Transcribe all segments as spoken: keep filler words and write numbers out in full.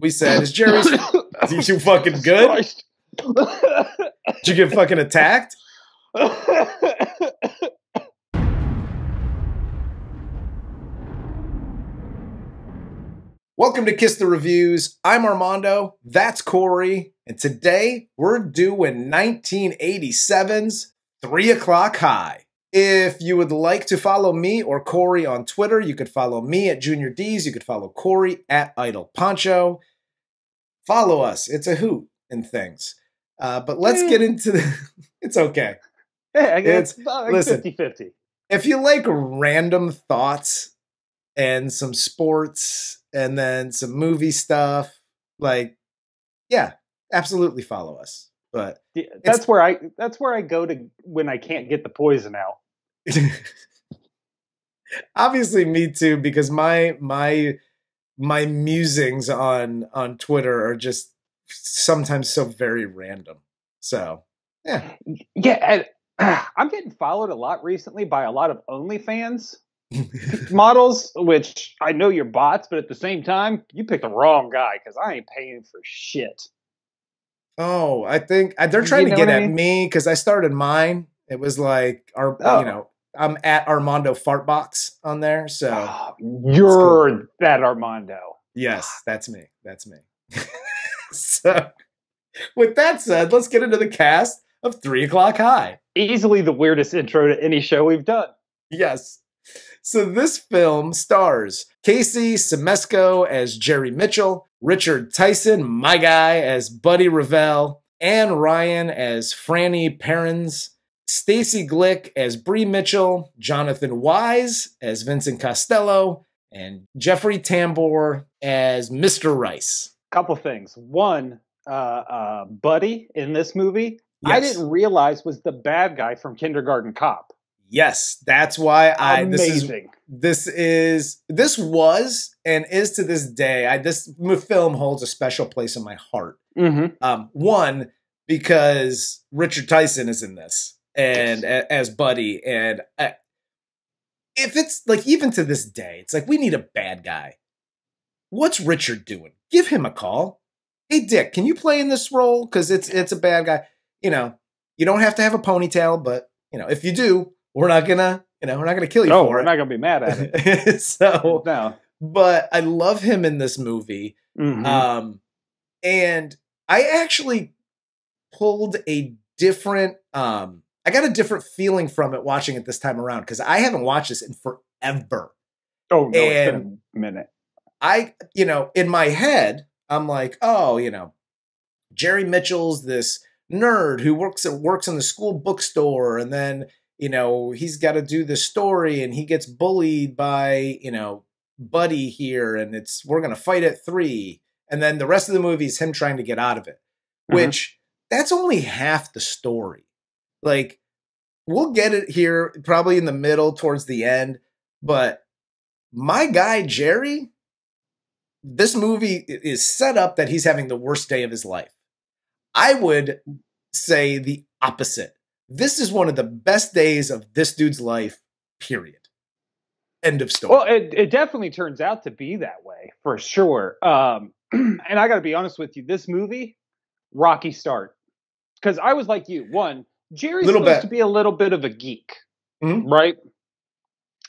We said, is Jerry's is he too fucking good? Did you get fucking attacked? Welcome to Kiss the Reviews. I'm Armando, that's Corey, and today we're doing nineteen eighty-seven's Three O'Clock High. If you would like to follow me or Corey on Twitter, you could follow me at Junior D's. You could follow Corey at Idol Poncho. Follow us. It's a hoot and things. Uh, but let's get into the... It's okay. Hey, I guess it's like fifty fifty. If you like random thoughts and some sports and then some movie stuff, like, yeah, absolutely follow us. But yeah, that's where I that's where I go to when I can't get the poison out. Obviously, me too, because my my my musings on on Twitter are just sometimes so very random. So yeah, yeah. I, I'm getting followed a lot recently by a lot of OnlyFans models, which I know you're bots, but at the same time, you picked the wrong guy because I ain't paying for shit. Oh, I think they're trying you know to get I mean? at me because I started mine. It was like, our, oh. you know, I'm at Armando Fartbox on there. So oh, you're cool. That Armando. Yes, that's me. That's me. So with that said, let's get into the cast of Three O'Clock High. Easily the weirdest intro to any show we've done. Yes. So this film stars Casey Siemaszko as Jerry Mitchell, Richard Tyson, my guy, as Buddy Revell, Anne Ryan as Franny Perrins, Stacey Glick as Brei Mitchell, Jonathan Wise as Vincent Costello, and Jeffrey Tambor as Mister Rice. Couple things. One, uh, uh, Buddy in this movie, yes, I didn't realize was the bad guy from Kindergarten Cop. Yes, that's why I. Amazing. This is, this is this was and is to this day. I this film holds a special place in my heart. Mm-hmm. Um, one, because Richard Tyson is in this and yes, a, as Buddy, and I, if it's like even to this day, it's like we need a bad guy. What's Richard doing? Give him a call. Hey, Dick, can you play in this role? Because it's it's a bad guy. You know, you don't have to have a ponytail, but you know if you do, we're not gonna, you know, we're not gonna kill you. No, for we're it. not gonna be mad at it. So no, but I love him in this movie. Mm-hmm. Um, and I actually pulled a different. Um, I got a different feeling from it watching it this time around because I haven't watched this in forever. Oh no, and it's been a minute. I, you know, in my head, I'm like, oh, you know, Jerry Mitchell's this nerd who works at works in the school bookstore, and then, you know, he's got to do this story and he gets bullied by, you know, Buddy here. And it's, we're going to fight at three. And then the rest of the movie is him trying to get out of it, mm-hmm, which that's only half the story. Like, we'll get it here probably in the middle towards the end. But my guy, Jerry, this movie is set up that he's having the worst day of his life. I would say the opposite. This is one of the best days of this dude's life, period. End of story. Well, it, it definitely turns out to be that way, for sure. Um, and I got to be honest with you, this movie, rocky start. Because I was like you. One, Jerry's little supposed bit. to be a little bit of a geek, mm-hmm, right?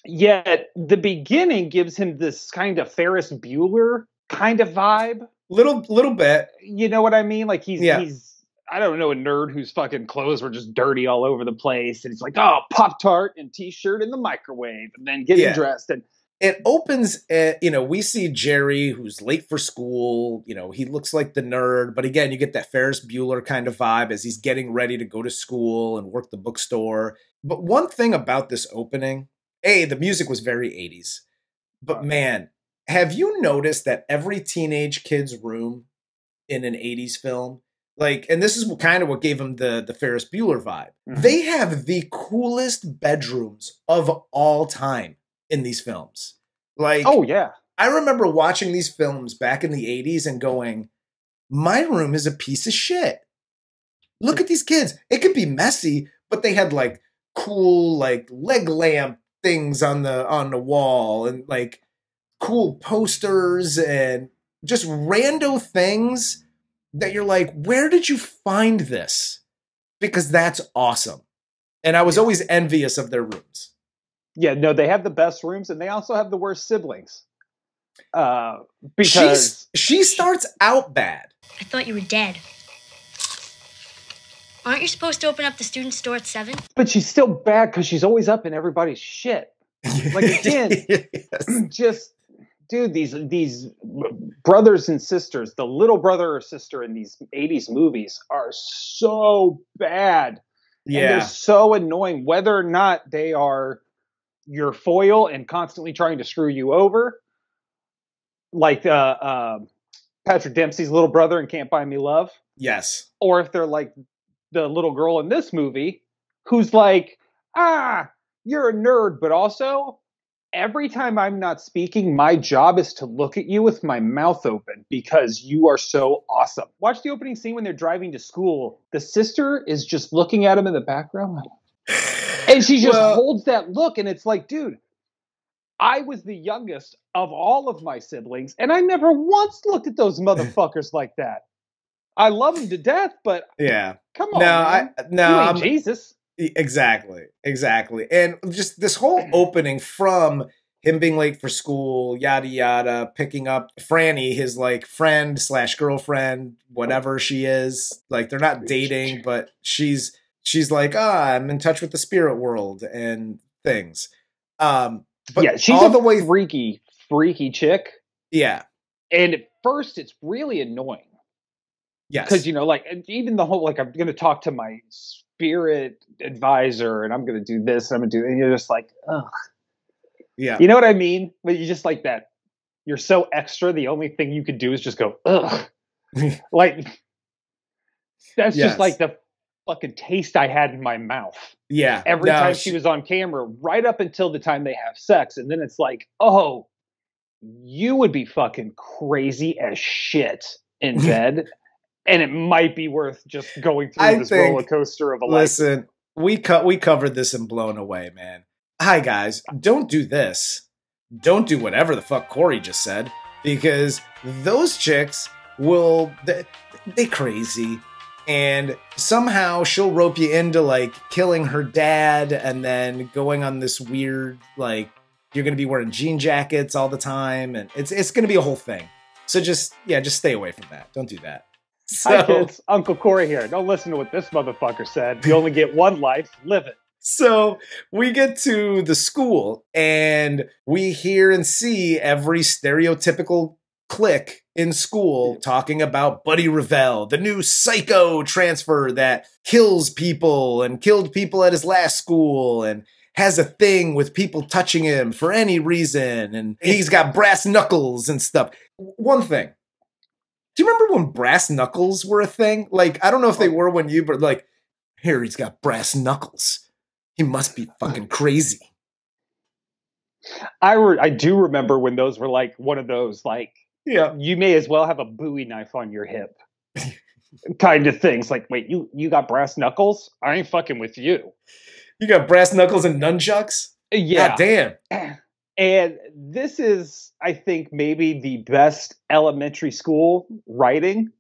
Yet the beginning gives him this kind of Ferris Bueller kind of vibe. Little, little bit. You know what I mean? Like he's yeah. he's... I don't know, a nerd whose fucking clothes were just dirty all over the place. And it's like, oh, Pop-Tart and T-shirt in the microwave and then getting yeah. dressed. And it opens, at, you know, we see Jerry who's late for school. You know, he looks like the nerd. But again, you get that Ferris Bueller kind of vibe as he's getting ready to go to school and work the bookstore. But one thing about this opening, A, the music was very eighties. But man, have you noticed that every teenage kid's room in an eighties film, like, and this is kind of what gave him the, the Ferris Bueller vibe. Mm-hmm. They have the coolest bedrooms of all time in these films. Like, oh, yeah. I remember watching these films back in the eighties and going, my room is a piece of shit. Look at these kids. It could be messy, but they had like cool, like leg lamp things on the, on the wall and like cool posters and just rando things that you're like, where did you find this? Because that's awesome. And I was always envious of their rooms. Yeah, no, they have the best rooms, and they also have the worst siblings. Uh, because She's, she starts out bad. I thought you were dead. Aren't you supposed to open up the student store at seven? But she's still bad because she's always up in everybody's shit. Like, again, yes. just, dude, these these brothers and sisters, the little brother or sister in these eighties movies are so bad. Yeah. And they're so annoying, whether or not they are your foil and constantly trying to screw you over. Like uh, uh, Patrick Dempsey's little brother in Can't Buy Me Love. Yes. Or if they're like the little girl in this movie who's like, ah, you're a nerd, but also every time I'm not speaking, my job is to look at you with my mouth open because you are so awesome. Watch the opening scene when they're driving to school. The sister is just looking at him in the background. And she just well, holds that look. And it's like, dude, I was the youngest of all of my siblings, and I never once looked at those motherfuckers like that. I love them to death, but yeah, come on, no, man. I, no, you ain't Jesus. Exactly, exactly. And just this whole opening from him being late for school, yada, yada, picking up Franny, his like friend slash girlfriend, whatever she is. Like, they're not dating, but she's, she's like, ah, I'm in touch with the spirit world and things. Um, But yeah, she's all the way freaky, freaky chick. Yeah. And at first, it's really annoying. Yes. Because, you know, like, even the whole, like, I'm going to talk to my spirit advisor, and I'm going to do this, and I'm going to do that. And you're just like, ugh. Yeah. You know what I mean? But you just like that. You're so extra. The only thing you could do is just go, ugh. Like, that's yes. just like the fucking taste I had in my mouth. Yeah. Every no, time she, she was on camera, right up until the time they have sex. And then it's like, oh, you would be fucking crazy as shit in bed. And it might be worth just going through I this think, roller coaster of a life. Listen, we co- we covered this in Blown Away, man. Hi, guys. Don't do this. Don't do whatever the fuck Corey just said, because those chicks will, they, they crazy. And somehow she'll rope you into, like, killing her dad and then going on this weird, like, you're going to be wearing jean jackets all the time. And it's it's going to be a whole thing. So just, yeah, just stay away from that. Don't do that. So, hi, kids. Uncle Corey here. Don't listen to what this motherfucker said. You only get one life. Live it. So we get to the school, and we hear and see every stereotypical clique in school talking about Buddy Revell, the new psycho transfer that kills people and killed people at his last school and has a thing with people touching him for any reason. And he's got brass knuckles and stuff. One thing. Do you remember when brass knuckles were a thing? Like, I don't know if they were when you, but like, here, he's got brass knuckles. He must be fucking crazy. I, re- I do remember when those were like one of those, like, yeah, you may as well have a Bowie knife on your hip kind of things. Like, wait, you, you got brass knuckles? I ain't fucking with you. You got brass knuckles and nunchucks? Yeah. God damn. And this is, I think, maybe the best elementary school writing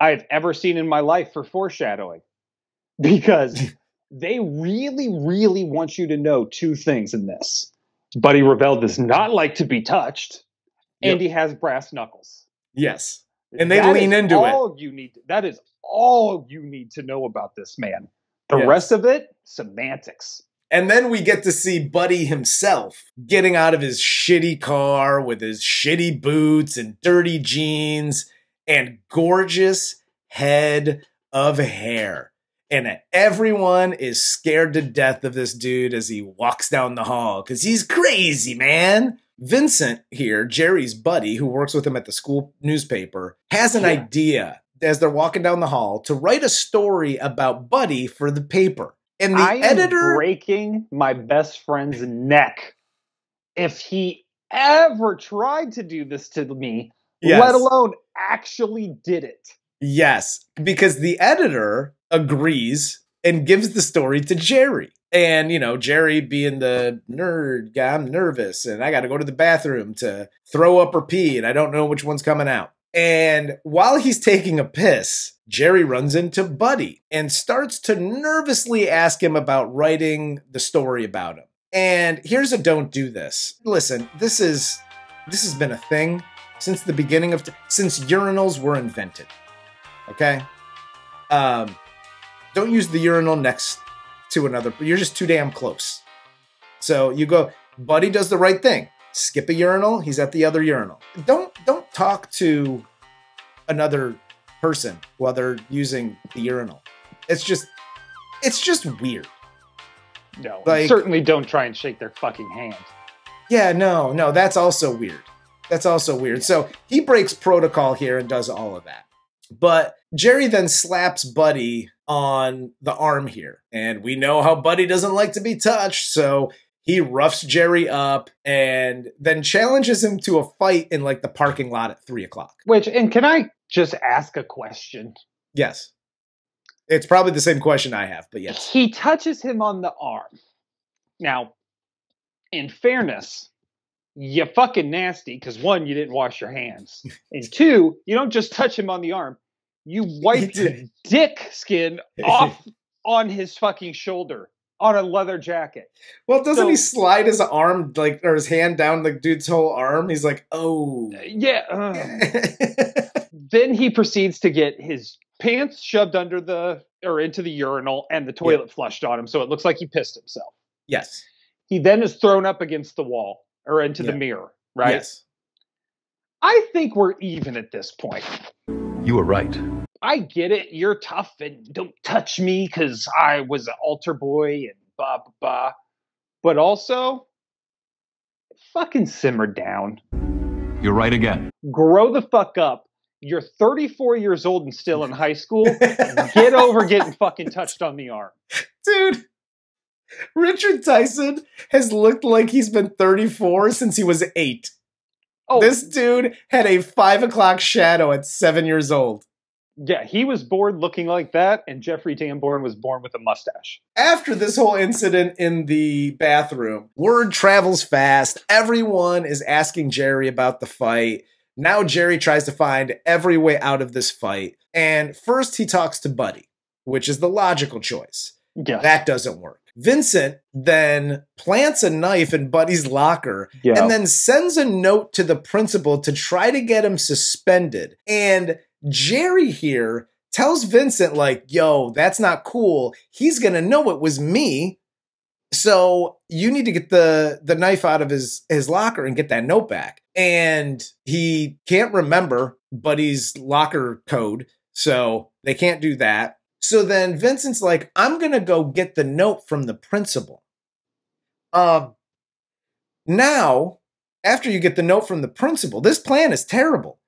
I've ever seen in my life for foreshadowing. Because they really, really want you to know two things in this. Buddy Revell does not like to be touched, and yep. he has brass knuckles. Yes. And they that lean into all it. You need to, that is all you need to know about this man. The yes. rest of it, semantics. And then we get to see Buddy himself getting out of his shitty car with his shitty boots and dirty jeans and gorgeous head of hair. And everyone is scared to death of this dude as he walks down the hall because he's crazy, man. Vincent here, Jerry's buddy, who works with him at the school newspaper, has an yeah. idea as they're walking down the hall to write a story about Buddy for the paper. And the I editor am breaking my best friend's neck if he ever tried to do this to me, yes. let alone actually did it. Yes, because the editor agrees and gives the story to Jerry. And, you know, Jerry being the nerd guy, I'm nervous and I got to go to the bathroom to throw up or pee and I don't know which one's coming out. And while he's taking a piss, Jerry runs into Buddy and starts to nervously ask him about writing the story about him. And here's a don't do this. Listen, this is this has been a thing since the beginning of, since urinals were invented. Okay? Um, don't use the urinal next to another. You're just too damn close. So you go, Buddy does the right thing. Skip a urinal. He's at the other urinal. Don't don't talk to another person while they're using the urinal. It's just it's just weird. No, like, certainly don't try and shake their fucking hand. Yeah, no, no, that's also weird. That's also weird. So he breaks protocol here and does all of that. But Jerry then slaps Buddy on the arm here. And we know how Buddy doesn't like to be touched. So he roughs Jerry up and then challenges him to a fight in like the parking lot at three o'clock. Which, and can I just ask a question? Yes. It's probably the same question I have, but yes. He touches him on the arm. Now, in fairness, you're fucking nasty because one, you didn't wash your hands. And two, you don't just touch him on the arm. You wipe your dick skin off on his fucking shoulder on a leather jacket. Well, doesn't so, he slide his arm, like, or his hand down the dude's whole arm? He's like, oh. Yeah. Uh. Then he proceeds to get his pants shoved under the, or into the urinal and the toilet yeah. flushed on him. So it looks like he pissed himself. Yes. He then is thrown up against the wall or into yeah. the mirror, right? Yes. I think we're even at this point. You were right. I get it. You're tough and don't touch me because I was an altar boy and blah, blah, blah. But also, fucking simmer down. You're right again. Grow the fuck up. You're thirty-four years old and still in high school. Get over getting fucking touched on the arm. Dude, Richard Tyson has looked like he's been thirty-four since he was eight. Oh. This dude had a five o'clock shadow at seven years old. Yeah, he was born looking like that, and Jeffrey Tambor was born with a mustache. After this whole incident in the bathroom, word travels fast. Everyone is asking Jerry about the fight. Now Jerry tries to find every way out of this fight. And first he talks to Buddy, which is the logical choice. Yeah. That doesn't work. Vincent then plants a knife in Buddy's locker yeah. and then sends a note to the principal to try to get him suspended. And Jerry here tells Vincent, like, yo, that's not cool. He's going to know it was me. So you need to get the, the knife out of his, his locker and get that note back. And he can't remember Buddy's locker code, so they can't do that. So then Vincent's like, I'm going to go get the note from the principal. Uh, now, after you get the note from the principal, this plan is terrible.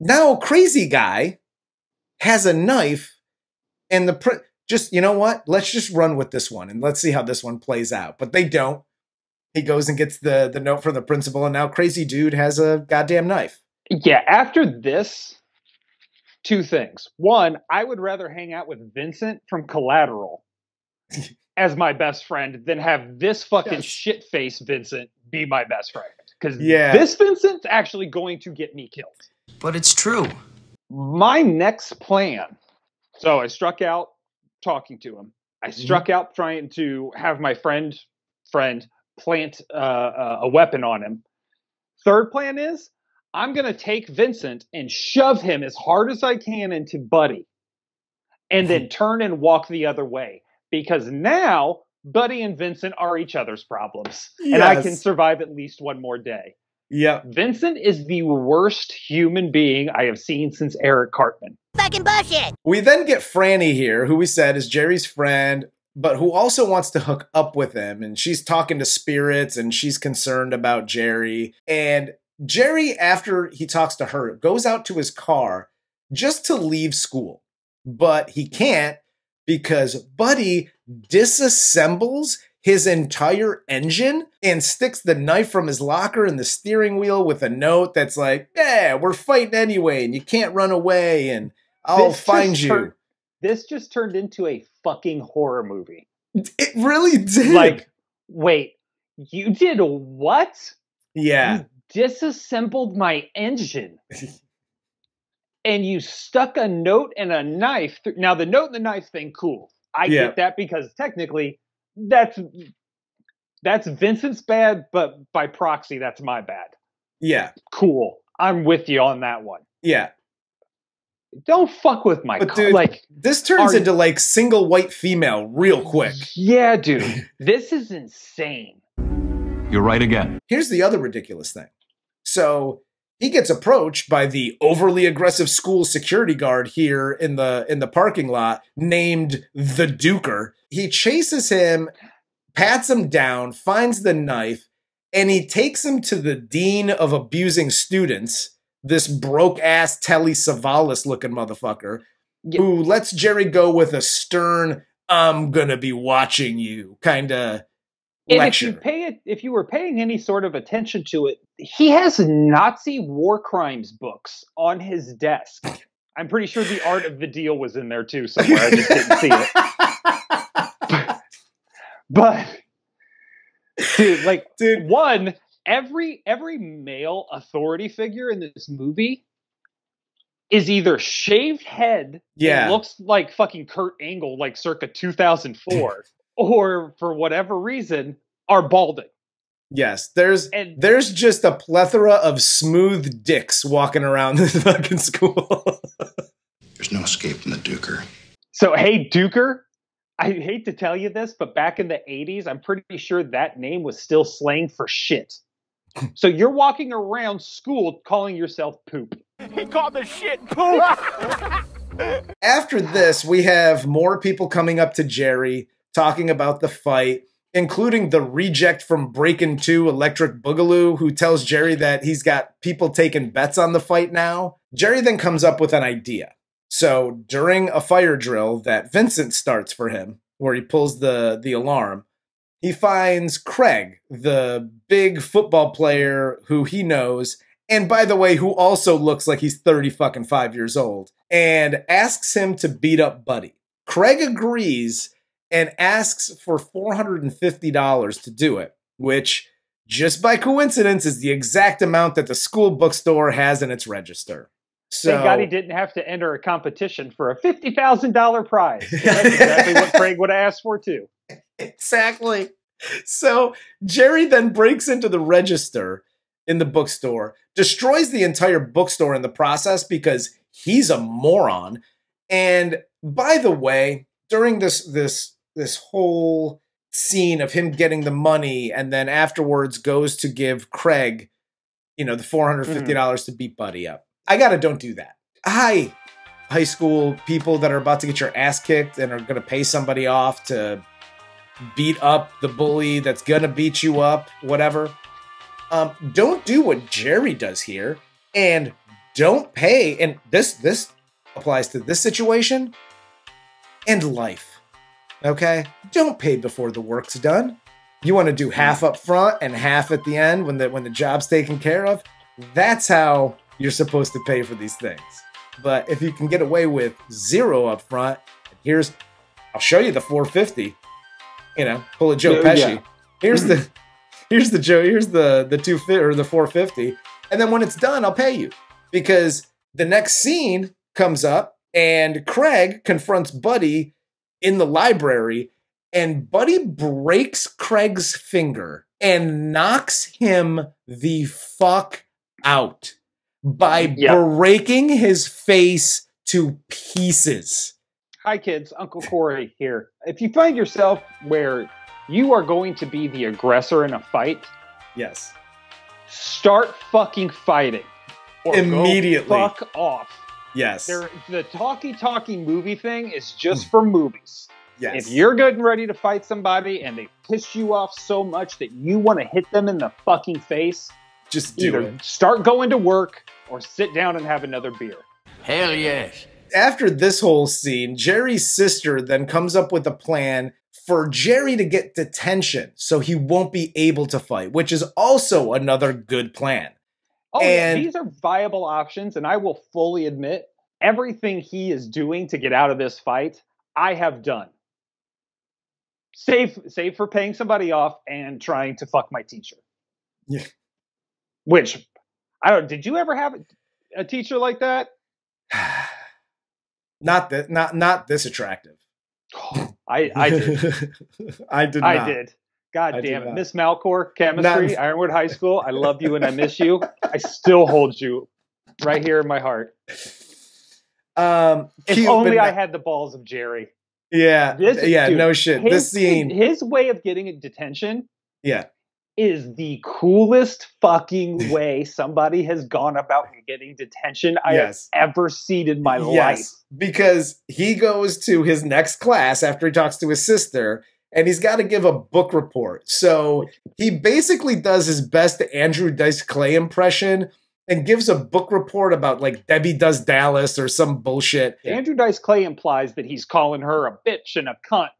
Now, crazy guy has a knife and the pr just, you know what? Let's just run with this one and let's see how this one plays out. But they don't. He goes and gets the, the note from the principal and now crazy dude has a goddamn knife. Yeah, after this... Two things. One, I would rather hang out with Vincent from Collateral as my best friend than have this fucking yes. shit-faced Vincent be my best friend. Because yeah. this Vincent's actually going to get me killed. But it's true. My next plan. So I struck out talking to him. I struck mm-hmm. out trying to have my friend friend plant uh, uh, a weapon on him. Third plan is, I'm going to take Vincent and shove him as hard as I can into Buddy and then turn and walk the other way because now Buddy and Vincent are each other's problems yes. and I can survive at least one more day. Yeah. Vincent is the worst human being I have seen since Eric Cartman. Fucking bullshit. We then get Franny here, who we said is Jerry's friend, but who also wants to hook up with him. And she's talking to spirits and she's concerned about Jerry. And Jerry, after he talks to her, goes out to his car just to leave school, but he can't because Buddy disassembles his entire engine and sticks the knife from his locker in the steering wheel with a note that's like, yeah, we're fighting anyway, and you can't run away, and I'll find you. This just turned into a fucking horror movie. It really did. Like, wait, you did what? Yeah. You disassembled my engine. And you stuck a note and a knife. Th- now, the note and the knife thing, cool. I yeah. get that, because technically that's that's Vincent's bad, but by proxy, that's my bad. Yeah. Cool. I'm with you on that one. Yeah. Don't fuck with my... But co- dude, like, this turns are, into like single white female real quick. Yeah, dude. This is insane. You're right again. Here's the other ridiculous thing. So he gets approached by the overly aggressive school security guard here in the in the parking lot named the Duker. He chases him, pats him down, finds the knife, and he takes him to the dean of abusing students, this broke-ass Telly Savalas-looking motherfucker, yeah. who lets Jerry go with a stern, I'm gonna be watching you kind of lecture. If you, pay it, if you were paying any sort of attention to it, he has Nazi war crimes books on his desk. I'm pretty sure The Art of the Deal was in there, too, somewhere. I just didn't see it. But, but dude, like, dude. one... Every every male authority figure in this movie is either shaved head, yeah, and looks like fucking Kurt Angle, like circa two thousand four, or for whatever reason are balding. Yes, there's and, there's just a plethora of smooth dicks walking around this fucking school. There's no escape from the Duker. So hey, Duker. I hate to tell you this, but back in the eighties, I'm pretty sure that name was still slang for shit. So you're walking around school calling yourself poop. He called the shit poop. After this, we have more people coming up to Jerry, talking about the fight, including the reject from Breakin' Two Electric Boogaloo, who tells Jerry that he's got people taking bets on the fight now. Jerry then comes up with an idea. So during a fire drill that Vincent starts for him, where he pulls the, the alarm, he finds Craig, the big football player who he knows, and by the way, who also looks like he's thirty fucking five years old, and asks him to beat up Buddy. Craig agrees and asks for four hundred fifty dollars to do it, which just by coincidence is the exact amount that the school bookstore has in its register. So, thank God he didn't have to enter a competition for a fifty thousand dollars prize. That's exactly what Craig would have asked for, too. Exactly. So Jerry then breaks into the register in the bookstore, destroys the entire bookstore in the process because he's a moron. And by the way, during this this this whole scene of him getting the money and then afterwards goes to give Craig, you know, the four hundred fifty dollars mm. to beat Buddy up. I gotta don't do that. Hi, high school people that are about to get your ass kicked and are gonna pay somebody off to beat up the bully that's gonna beat you up, whatever. Um, don't do what Jerry does here, and don't pay. And this this applies to this situation and life. Okay, don't pay before the work's done. You want to do half up front and half at the end when the when the job's taken care of. That's how you're supposed to pay for these things. But if you can get away with zero up front, here's, I'll show you the four fifty, you know, pull a Joe yeah, Pesci. Yeah. Here's the, here's the Joe, here's the, the two fit or the four fifty. And then when it's done, I'll pay you, because the next scene comes up and Craig confronts Buddy in the library, and Buddy breaks Craig's finger and knocks him the fuck out by yep. breaking his face to pieces. Hi, kids. Uncle Corey here. If you find yourself where you are going to be the aggressor in a fight, yes, start fucking fighting. Or immediately. Go fuck off. Yes. There, the talky-talky movie thing is just for movies. Yes. If you're getting ready to fight somebody and they piss you off so much that you want to hit them in the fucking face, just do Either it. Start going to work or sit down and have another beer. Hell yes. After this whole scene, Jerry's sister then comes up with a plan for Jerry to get detention so he won't be able to fight, which is also another good plan. Oh, and yeah, these are viable options, and I will fully admit everything he is doing to get out of this fight, I have done. save save for paying somebody off and trying to fuck my teacher. Yeah. Which I don't. Did you ever have a teacher like that? Not that. Not not this attractive. Oh, I I did. I did. Not. I did. God I damn it, Miss Malcor, chemistry, not... Ironwood High School. I love you and I miss you. I still hold you right here in my heart. Um, if only I had the balls of Jerry. Yeah, this, yeah, dude, no shit. His, this scene, his way of getting a detention, yeah, is the coolest fucking way somebody has gone about getting detention I yes. have ever seen in my yes. life. Because he goes to his next class after he talks to his sister, and he's got to give a book report. So he basically does his best Andrew Dice Clay impression and gives a book report about like Debbie Does Dallas or some bullshit. Andrew Dice Clay implies that he's calling her a bitch and a cunt.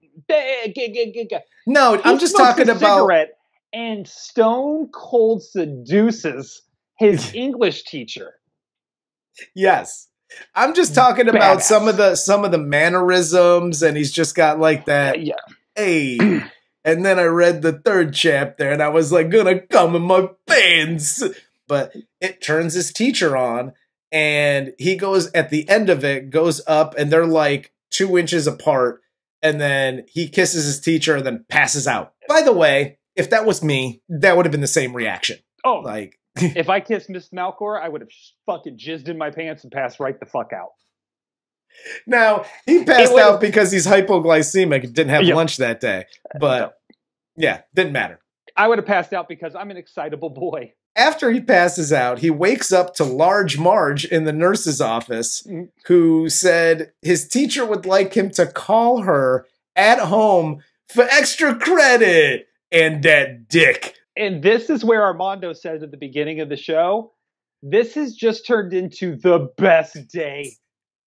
No, he I'm just talking a about cigarette and stone cold seduces his English teacher. Yes. I'm just talking Badass. about some of the some of the mannerisms, and he's just got like that. Uh, yeah. Hey. And then I read the third chapter and I was like gonna come in my pants. But it turns his teacher on, and he goes at the end of it, goes up, and they're like two inches apart. And then he kisses his teacher and then passes out. By the way, if that was me, that would have been the same reaction. Oh, like if I kissed Miss Malcor, I would have fucking jizzed in my pants and passed right the fuck out. Now, he passed out because he's hypoglycemic and didn't have yep. lunch that day. But no. yeah, didn't matter. I would have passed out because I'm an excitable boy. After he passes out, he wakes up to Large Marge in the nurse's office, who said his teacher would like him to call her at home for extra credit and that dick. And this is where Armando says at the beginning of the show, this has just turned into the best day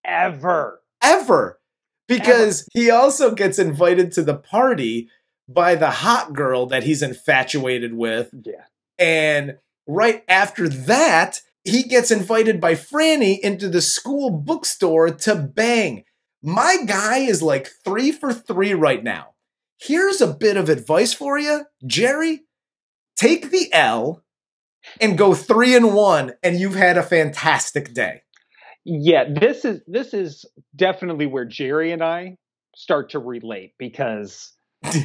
ever. Ever. Because ever. He also gets invited to the party by the hot girl that he's infatuated with. Yeah. And right after that, he gets invited by Franny into the school bookstore to bang. My guy is like three for three right now. Here's a bit of advice for you, Jerry. Take the L and go three and one, and you've had a fantastic day. Yeah, this is this is definitely where Jerry and I start to relate, because and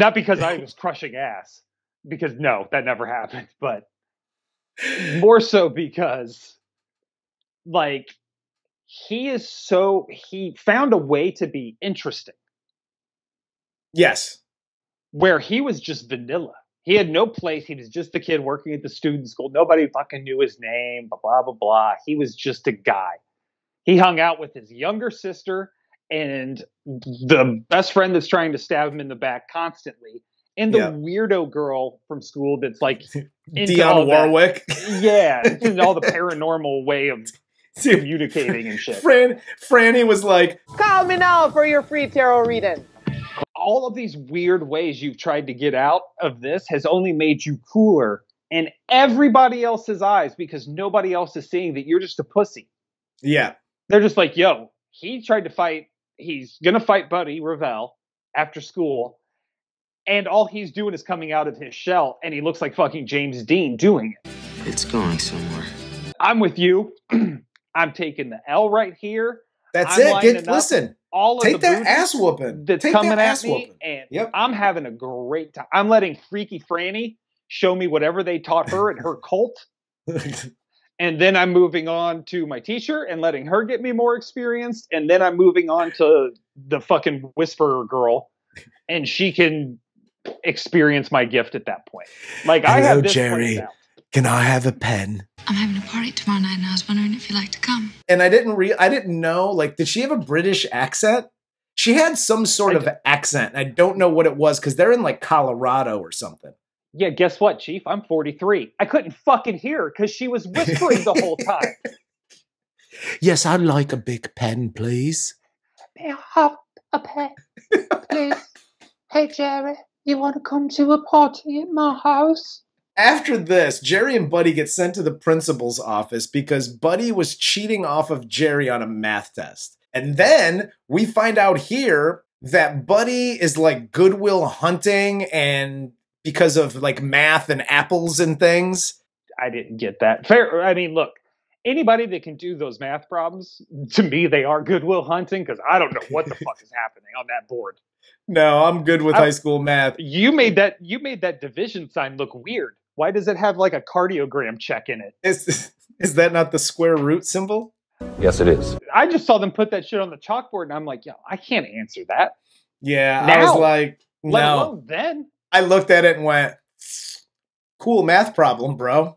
not because I was crushing ass. Because, no, that never happened. But more so because, like, he is so... He found a way to be interesting. Yes. Where he was just vanilla. He had no place. He was just the kid working at the student school. Nobody fucking knew his name. Blah, blah, blah, blah. He was just a guy. He hung out with his younger sister and the best friend that's trying to stab him in the back constantly. And the yeah. weirdo girl from school that's like... Dionne Warwick? That. Yeah. It's in all the paranormal way of Dude. communicating and shit. Fran Franny was like... Call me now for your free tarot reading. All of these weird ways you've tried to get out of this has only made you cooler in everybody else's eyes, because nobody else is seeing that you're just a pussy. Yeah. They're just like, yo, he tried to fight... He's going to fight Buddy Revell after school. And all he's doing is coming out of his shell, and he looks like fucking James Dean doing it. It's going somewhere. I'm with you. I'm taking the L right here. That's I'm it. Get, listen, all of take the that ass whooping. That's take coming that ass at me, whooping. And yep. I'm having a great time. I'm letting Freaky Franny show me whatever they taught her at her cult. And then I'm moving on to my teacher and letting her get me more experienced. And then I'm moving on to the fucking whisperer girl, and she can... experience my gift at that point. Like, Hello, I have this Jerry. Can I have a pen? I'm having a party tomorrow night, and I was wondering if you'd like to come. And I didn't re I didn't know. Like, did she have a British accent? She had some sort I of did. accent. I don't know what it was, because they're in like Colorado or something. Yeah, guess what, Chief? I'm forty-three. I couldn't fucking hear her because she was whispering the whole time. Yes, I'd like a big pen, please. May I have a pen, please? Hey, Jerry. You want to come to a party at my house? After this, Jerry and Buddy get sent to the principal's office because Buddy was cheating off of Jerry on a math test. And then we find out here that Buddy is like Goodwill Hunting, and because of like math and apples and things. I didn't get that. Fair. I mean, look, anybody that can do those math problems, to me, they are Goodwill Hunting, because I don't know what the fuck is happening on that board. No, I'm good with I, high school math. You made that. You made that division sign look weird. Why does it have like a cardiogram check in it? Is is that not the square root symbol? Yes, it is. I just saw them put that shit on the chalkboard, and I'm like, yo, I can't answer that. Yeah, now, I was like, no. Let alone then. I looked at it and went, cool math problem, bro.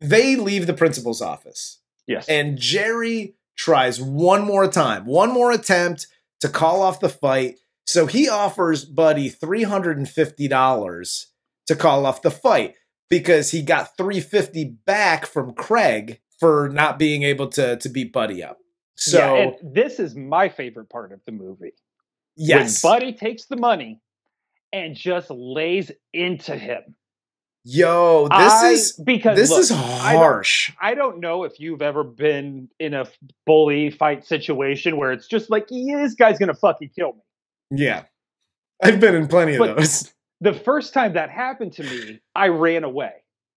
They leave the principal's office. Yes. And Jerry tries one more time, one more attempt to call off the fight. So he offers Buddy three hundred fifty dollars to call off the fight, because he got three hundred fifty dollars back from Craig for not being able to, to beat Buddy up. So yeah, and this is my favorite part of the movie. Yes. When Buddy takes the money and just lays into him. Yo, this I, is because this look, is harsh. I don't, I don't know if you've ever been in a bully fight situation where it's just like, yeah, this guy's going to fucking kill me. Yeah. I've been in plenty but of those. The first time that happened to me, I ran away.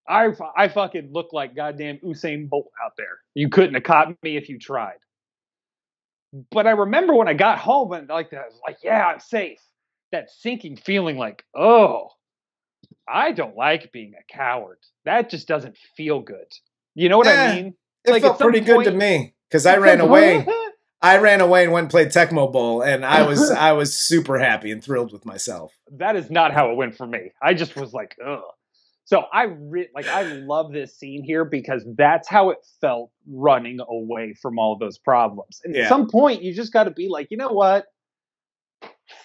I, I fucking looked like goddamn Usain Bolt out there. You couldn't have caught me if you tried. But I remember when I got home and like that, I was like, yeah, I'm safe. That sinking feeling like, oh, I don't like being a coward. That just doesn't feel good. You know what yeah, I mean? It like, felt pretty good point, to me, because I ran away. I ran away and went and played Tecmo Bowl, and I was I was super happy and thrilled with myself. That is not how it went for me. I just was like, ugh. So I re like I love this scene here, because that's how it felt running away from all those problems. And yeah. At some point, you just got to be like, you know what?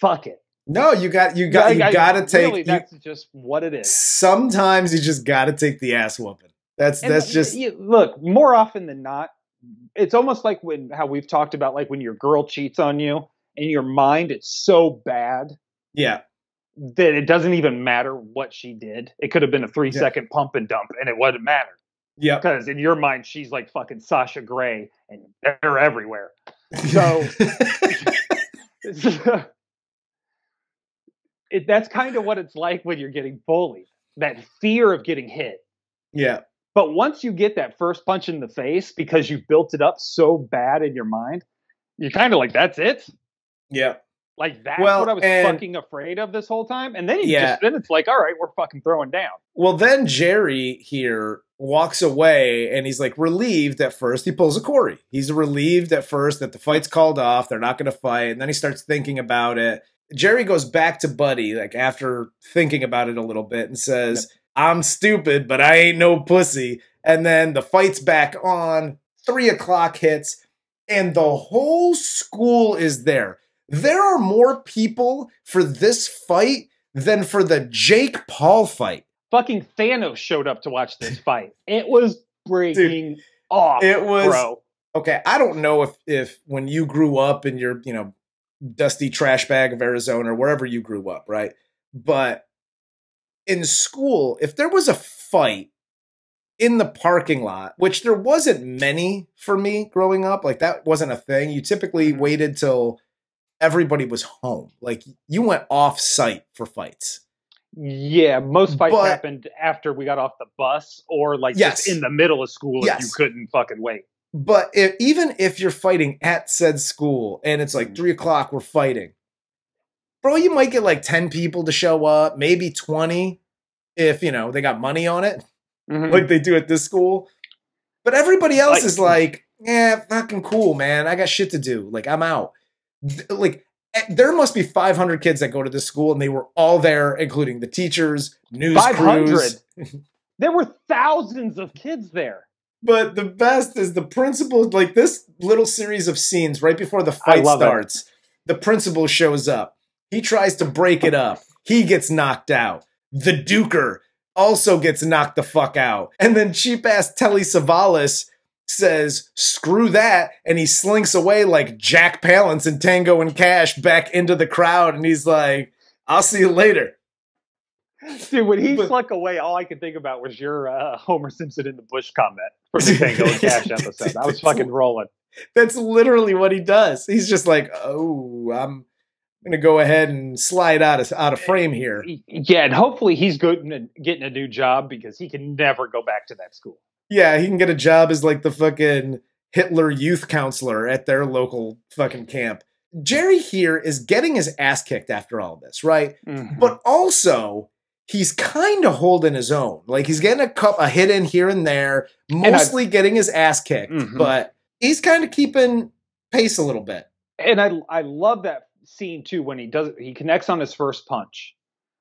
Fuck it. No, you got you got like, you got to take. Really, that's you, just what it is. Sometimes you just got to take the ass whooping. That's and that's the, just you, look. More often than not. It's almost like when how we've talked about like when your girl cheats on you in your mind, it's so bad. Yeah. That it doesn't even matter what she did. It could have been a three yeah. second pump and dump and it wouldn't matter. Yeah. Because in your mind, she's like fucking Sasha Grey and they're everywhere. So it, that's kind of what it's like when you're getting bullied, that fear of getting hit. Yeah. But once you get that first punch in the face, because you built it up so bad in your mind, you're kind of like, that's it? Yeah. Like, that's well, what I was and, fucking afraid of this whole time? And then, you yeah. just, then it's like, all right, we're fucking throwing down. Well, then Jerry here walks away, and he's like relieved at first. He pulls a Corey. He's relieved at first that the fight's called off. They're not going to fight. And then he starts thinking about it. Jerry goes back to Buddy, like, after thinking about it a little bit, and says... Yep. I'm stupid, but I ain't no pussy. And then the fight's back on. Three o'clock hits, and the whole school is there. There are more people for this fight than for the Jake Paul fight. Fucking Thanos showed up to watch this fight. It was breaking Dude, off, it was, bro. Okay, I don't know if, if when you grew up in your, you know, dusty trash bag of Arizona or wherever you grew up, right? But... in school, if there was a fight in the parking lot, which there wasn't many for me growing up, like that wasn't a thing. You typically waited till everybody was home. Like you went off site for fights. Yeah, most fights but, happened after we got off the bus or like yes. just in the middle of school if yes. you couldn't fucking wait. But if, even if you're fighting at said school and it's like three o'clock, we're fighting. Bro, you might get like ten people to show up, maybe twenty if, you know, they got money on it, mm-hmm. like they do at this school. But everybody else like, is like, yeah, fucking cool, man. I got shit to do. Like, I'm out. Like, there must be five hundred kids that go to this school, and they were all there, including the teachers, news crews. There were thousands of kids there. But the best is the principal, like this little series of scenes right before the fight starts, it. the principal shows up. He tries to break it up. He gets knocked out. The Duker also gets knocked the fuck out. And then cheap-ass Telly Savalas says, screw that, and he slinks away like Jack Palance in Tango and Cash back into the crowd, and he's like, I'll see you later. Dude, when he but, slunk away, all I could think about was your uh, Homer Simpson in the bush comment from the Tango and Cash episode. I was fucking rolling. That's literally what he does. He's just like, oh, I'm going to go ahead and slide out of, out of frame here. Yeah, and hopefully he's good at getting a new job because he can never go back to that school. Yeah, he can get a job as like the fucking Hitler youth counselor at their local fucking camp. Jerry here is getting his ass kicked after all this, right? Mm-hmm. But also, he's kind of holding his own. Like, he's getting a, cup, a hit in here and there, mostly and I, getting his ass kicked, mm-hmm. but he's kind of keeping pace a little bit. And I, I love that scene, too, when he does he connects on his first punch,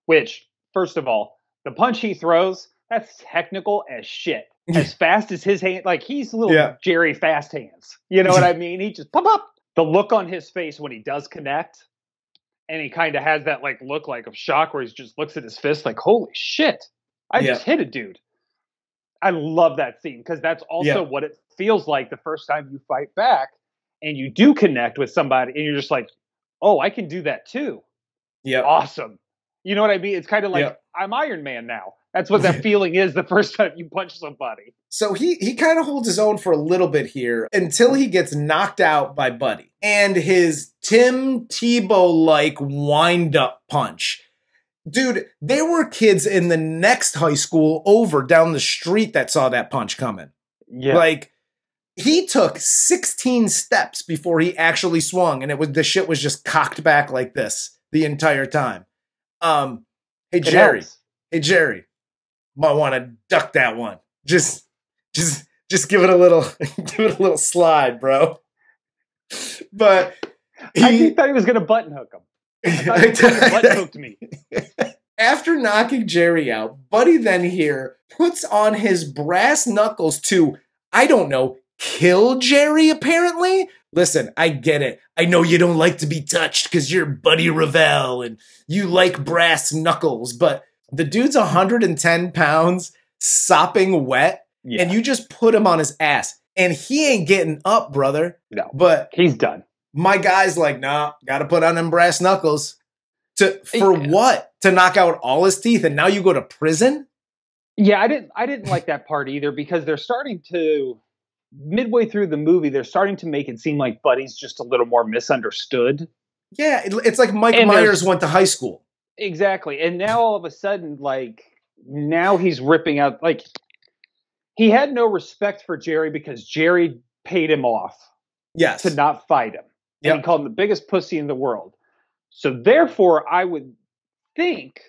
which, first of all, the punch he throws, that's technical as shit. As fast as his hand, like, he's little yeah. Jerry fast hands. You know what I mean? He just, pop, pop. The look on his face when he does connect, and he kind of has that, like, look like of shock where he just looks at his fist like, holy shit, I yeah. just hit a dude. I love that scene because that's also yeah. what it feels like the first time you fight back and you do connect with somebody and you're just like, oh, I can do that too. Yeah. Awesome. You know what I mean? It's kind of like, yeah. I'm Iron Man now. That's what that feeling is the first time you punch somebody. So he, he kind of holds his own for a little bit here until he gets knocked out by Buddy and his Tim Tebow-like wind-up punch. Dude, there were kids in the next high school over down the street that saw that punch coming. Yeah. Like, he took sixteen steps before he actually swung, and it was the shit was just cocked back like this the entire time. Um, hey, Jerry. Hey, Jerry. Might want to duck that one. Just, just, just give it a little, give it a little slide, bro. But he, I thought he was gonna button hook him. I thought he was gonna button hook me. After knocking Jerry out, Buddy then here puts on his brass knuckles to, I don't know, kill Jerry. Apparently, listen, I get it. I know you don't like to be touched because you're Buddy Revell and you like brass knuckles, but. The dude's one hundred ten pounds, sopping wet, yeah. and you just put him on his ass. And he ain't getting up, brother. No, but he's done. My guy's like, nah, got to put on them brass knuckles. To For yeah. what? To knock out all his teeth and now you go to prison? Yeah, I didn't, I didn't like that part either because they're starting to, midway through the movie, they're starting to make it seem like Buddy's just a little more misunderstood. Yeah, it, it's like Mike and Myers went to high school. Exactly. And now all of a sudden, like, now he's ripping out, like, he had no respect for Jerry because Jerry paid him off yes. to not fight him. Yep. And he called him the biggest pussy in the world. So therefore, I would think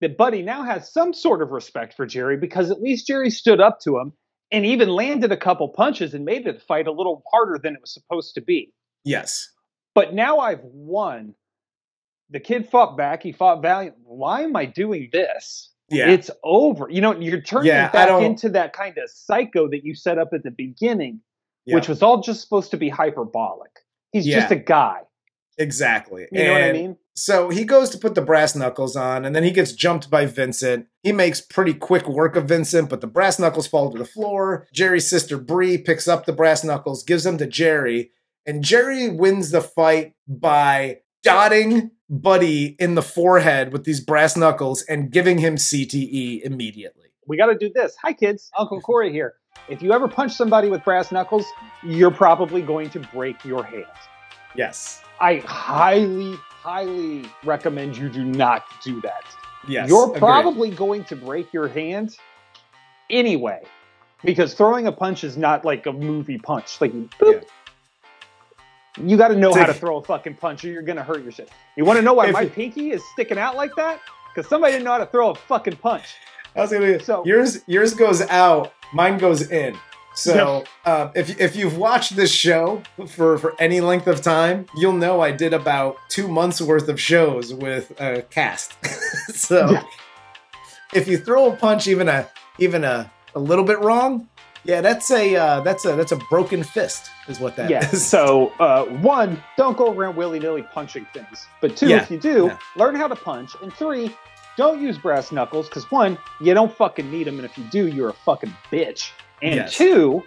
that Buddy now has some sort of respect for Jerry because at least Jerry stood up to him and even landed a couple punches and made the fight a little harder than it was supposed to be. Yes. But now I've won. The kid fought back. He fought valiantly. Why am I doing this? Yeah. It's over. You know, you're turning yeah, back into that kind of psycho that you set up at the beginning, yeah. which was all just supposed to be hyperbolic. He's yeah. just a guy. Exactly. You and know what I mean? So he goes to put the brass knuckles on, and then he gets jumped by Vincent. He makes pretty quick work of Vincent, but the brass knuckles fall to the floor. Jerry's sister, Brei, picks up the brass knuckles, gives them to Jerry, and Jerry wins the fight by dotting Buddy in the forehead with these brass knuckles and giving him C T E immediately. We got to do this. Hi, kids. Uncle Corey here. If you ever punch somebody with brass knuckles, you're probably going to break your hand. Yes. I highly, highly recommend you do not do that. Yes. You're probably agreed. Going to break your hand anyway, because throwing a punch is not like a movie punch. Like, boop. Yeah. You got to know how to throw a fucking punch or you're going to hurt your shit. You want to know why my pinky is sticking out like that? Because somebody didn't know how to throw a fucking punch. I was going to so, yours, yours goes out, mine goes in. So no. uh, if, if you've watched this show for, for any length of time, you'll know I did about two months worth of shows with a cast. so yeah. if you throw a punch even a even a, a little bit wrong, Yeah, that's a uh, that's a that's a broken fist, is what that yeah. is. So uh, one, don't go around willy nilly punching things. But two, yeah. if you do, yeah. learn how to punch. And three, don't use brass knuckles because one, you don't fucking need them, and if you do, you're a fucking bitch. And yes. two,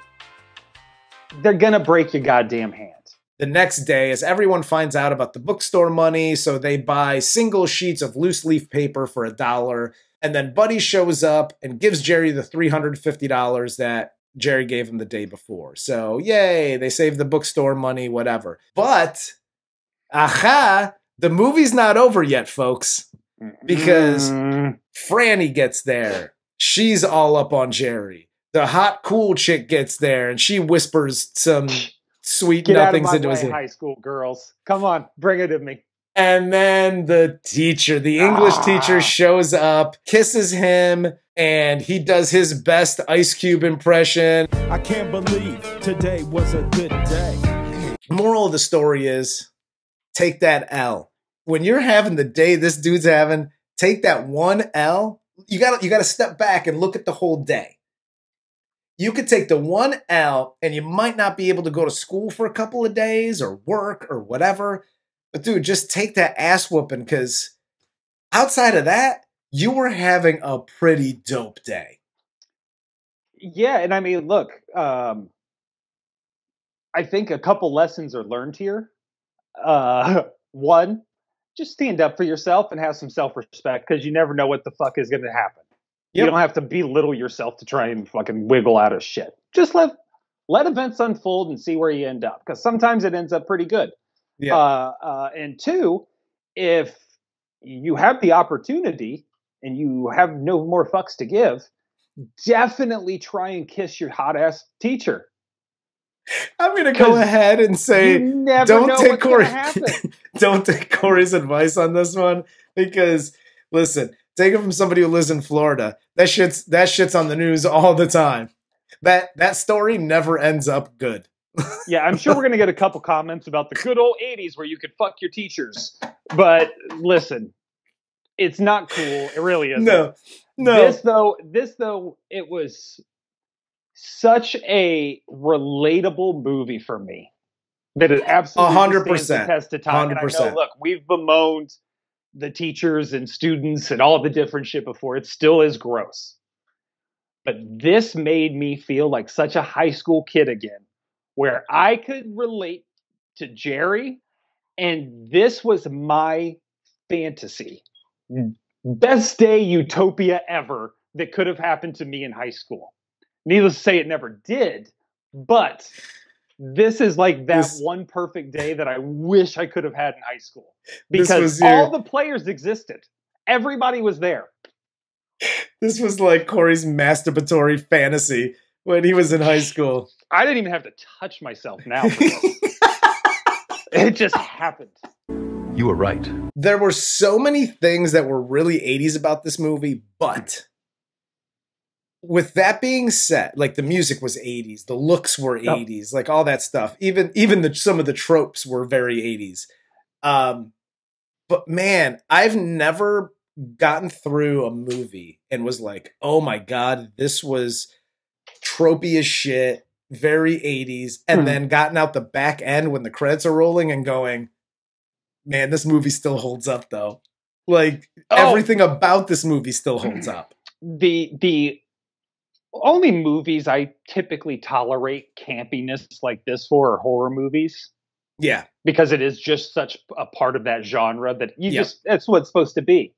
they're gonna break your goddamn hand. The next day, as everyone finds out about the bookstore money, so they buy single sheets of loose leaf paper for a dollar, and then Buddy shows up and gives Jerry the three hundred fifty dollars that. Jerry gave him the day before. So yay, they saved the bookstore money, whatever. But, aha, the movie's not over yet, folks, because mm. Franny gets there. She's all up on Jerry. The hot, cool chick gets there, and she whispers some sweet Get nothings out of my into way, his high school girls. Come on, bring it to me. And then the teacher, the English ah. teacher shows up, kisses him, and he does his best Ice Cube impression. I can't believe today was a good day. Moral of the story is, take that L. When you're having the day this dude's having, take that one L. You gotta, you gotta step back and look at the whole day. You could take the one L and you might not be able to go to school for a couple of days or work or whatever. But dude, just take that ass whooping, because outside of that, you were having a pretty dope day. Yeah, and I mean, look, um, I think a couple lessons are learned here. Uh, one, just stand up for yourself and have some self-respect, because you never know what the fuck is going to happen. Yep. You don't have to belittle yourself to try and fucking wiggle out of shit. Just let, let events unfold and see where you end up, because sometimes it ends up pretty good. Yeah. Uh, uh, and two, if you have the opportunity and you have no more fucks to give, definitely try and kiss your hot ass teacher. I'm going to go ahead and say, don't take Corey, don't take Corey's advice on this one, because listen, take it from somebody who lives in Florida. That shit's, that shit's on the news all the time. That, that story never ends up good. Yeah, I'm sure we're going to get a couple comments about the good old eighties where you could fuck your teachers. But listen, it's not cool. It really isn't. No, no. This, though, this, though, it was such a relatable movie for me that it absolutely stands the test of time. And I know, look, we've bemoaned the teachers and students and all the different shit before. It still is gross. But this made me feel like such a high school kid again, where I could relate to Jerry, and this was my fantasy. Best day utopia ever that could have happened to me in high school. Needless to say, it never did, but this is like that this, one perfect day that I wish I could have had in high school, because your, all the players existed. Everybody was there. This was like Corey's masturbatory fantasy when he was in high school. I didn't even have to touch myself now. It just happened. You were right. There were so many things that were really eighties about this movie, but with that being said, like the music was eighties, the looks were eighties, oh. like all that stuff. Even even the, some of the tropes were very eighties. Um, but man, I've never gotten through a movie and was like, oh my God, this was tropey as shit, very eighties, and hmm. then gotten out the back end when the credits are rolling and going, man, this movie still holds up though. Like oh. everything about this movie still holds up. The the only movies I typically tolerate campiness like this for are horror movies. Yeah. Because it is just such a part of that genre that you yep. just, that's what it's supposed to be.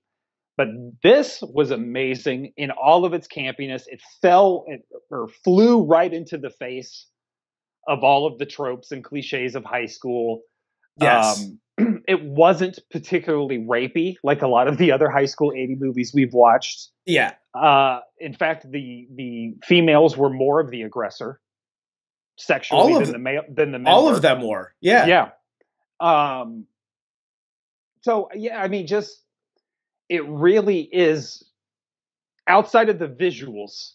But this was amazing in all of its campiness. It fell or flew right into the face of all of the tropes and cliches of high school. Yes. Um, it wasn't particularly rapey like a lot of the other high school eighties movies we've watched. Yeah. Uh, in fact, the the females were more of the aggressor sexually than the, male, than the men. All were. of them were. Yeah. Yeah. Um, so, yeah, I mean, just... it really is, outside of the visuals,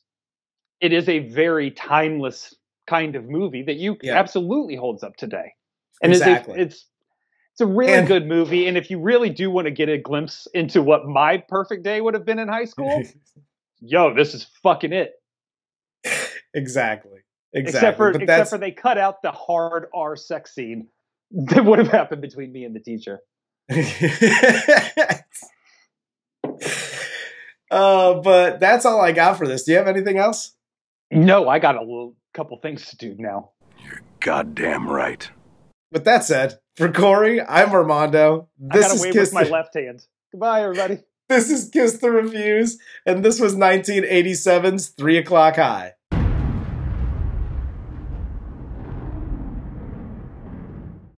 it is a very timeless kind of movie that you yeah. absolutely holds up today. And exactly. it's, it's, it's a really and, good movie. And if you really do want to get a glimpse into what my perfect day would have been in high school, yo, this is fucking it. Exactly. Exactly. Except for, but except for they cut out the hard R sex scene that would have happened between me and the teacher. Uh, but that's all I got for this. Do you have anything else? No, I got a little, couple things to do now. You're goddamn right. With that said, for Corey, I'm Armando. This I gotta is wave Kiss with my left hand. Goodbye, everybody. This is Kiss the Reviews, and this was nineteen eighty-seven's Three O'Clock High.